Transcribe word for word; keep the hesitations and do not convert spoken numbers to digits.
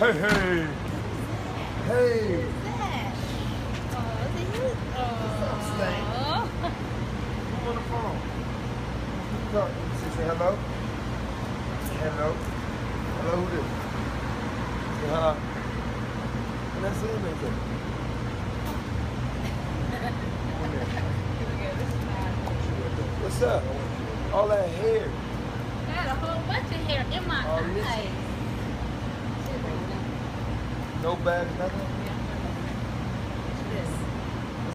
Hey, hey. Hey. Who's that? Oh, is it you? Oh. What's up, Slank? Who's on the phone? Who's talking? Say hello. Say hello. Hello, who this? Say hello. And that's him right there. What's up? All that hair. I had a whole bunch of hair in my all eyes. This? No bag, nothing? This.